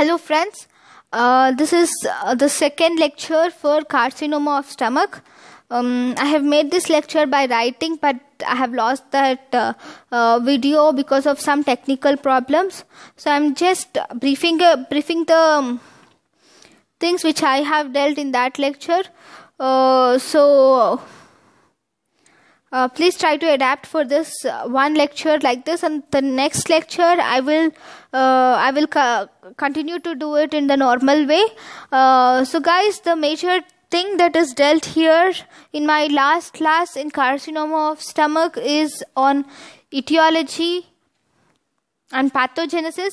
Hello friends, this is the second lecture for carcinoma of stomach. I have made this lecture by writing, but I have lost that video because of some technical problems. So I'm just briefing the things which I have dealt in that lecture. Please try to adapt for this one lecture like this, and the next lecture I will continue to do it in the normal way. So guys, the major thing that is dealt here in my last class in carcinoma of stomach is on etiology and pathogenesis.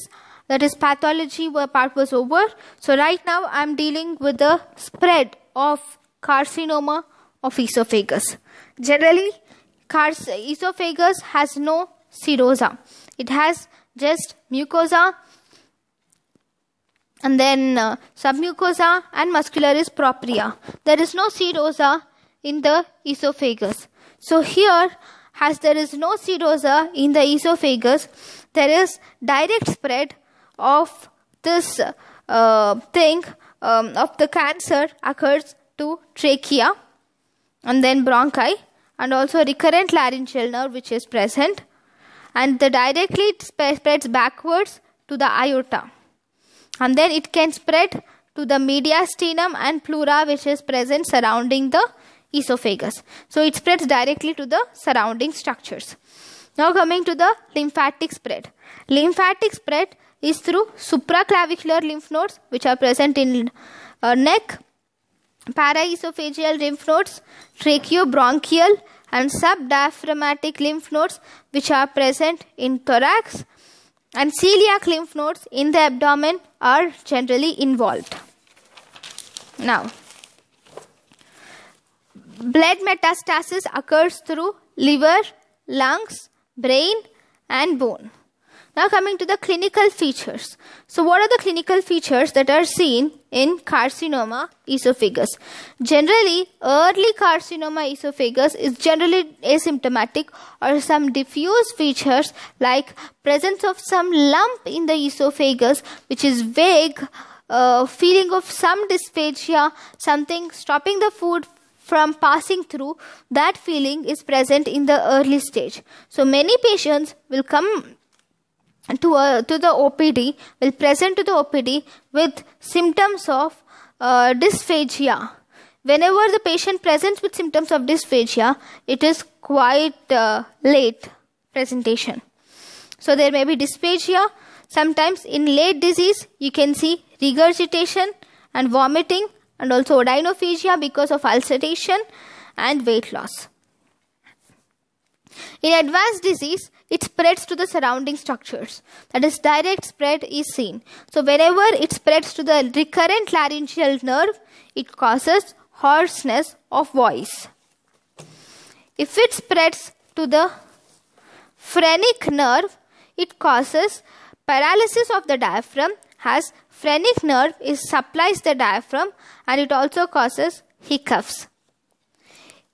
That is, pathology part was over. So right now I am dealing with the spread of carcinoma of esophagus. Generally, esophagus has no serosa. It has just mucosa, and then submucosa and muscularis propria. There is no serosa in the esophagus. So here, as there is no serosa in the esophagus, there is direct spread of this of the cancer occurs to trachea and then bronchi, and also recurrent laryngeal nerve which is present, and the directly spreads backwards to the aorta, and then it can spread to the mediastinum and pleura which is present surrounding the esophagus. So it spreads directly to the surrounding structures. Now coming to the lymphatic spread. Lymphatic spread is through supraclavicular lymph nodes which are present in neck, paraesophageal lymph nodes, tracheobronchial and subdiaphragmatic lymph nodes which are present in thorax, and celiac lymph nodes in the abdomen are generally involved. Now, blood metastasis occurs through liver, lungs, brain and bone. Now coming to the clinical features. So what are the clinical features that are seen in carcinoma esophagus? Generally, early carcinoma esophagus is generally asymptomatic, or some diffuse features like presence of some lump in the esophagus which is vague, feeling of some dysphagia, something stopping the food from passing through. That feeling is present in the early stage. So many patients will come present to the OPD with symptoms of dysphagia. Whenever the patient presents with symptoms of dysphagia, it is quite late presentation. So there may be dysphagia. Sometimes in late disease, you can see regurgitation and vomiting, and also odynophagia because of ulceration and weight loss. In advanced disease, it spreads to the surrounding structures. That is, direct spread is seen. So whenever it spreads to the recurrent laryngeal nerve, it causes hoarseness of voice. If it spreads to the phrenic nerve, it causes paralysis of the diaphragm, as phrenic nerve supplies the diaphragm, and it also causes hiccups.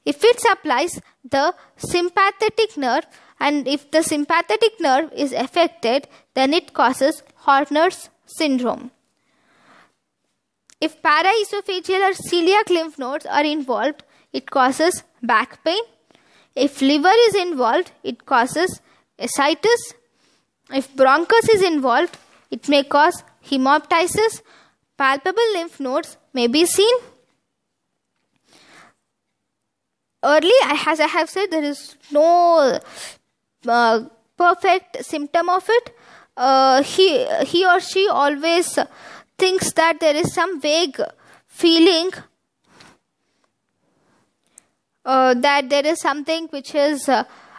If it supplies the sympathetic nerve, and if the sympathetic nerve is affected, then it causes Horner's syndrome. If paraesophageal or celiac lymph nodes are involved, it causes back pain. If liver is involved, it causes ascites. If bronchus is involved, it may cause hemoptysis. Palpable lymph nodes may be seen. Early, as I have said, there is no perfect symptom of it. He or she always thinks that there is some vague feeling that there is something which is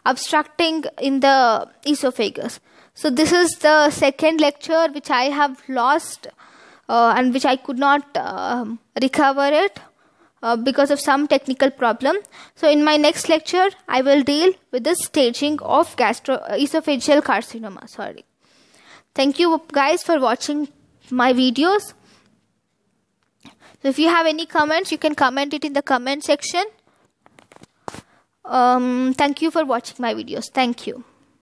obstructing in the esophagus. So this is the second lecture which I have lost and which I could not recover it. Because of some technical problem. So in my next lecture, I will deal with the staging of esophageal carcinoma. Thank you guys for watching my videos. So if you have any comments, you can comment it in the comment section. Thank you for watching my videos. Thank you.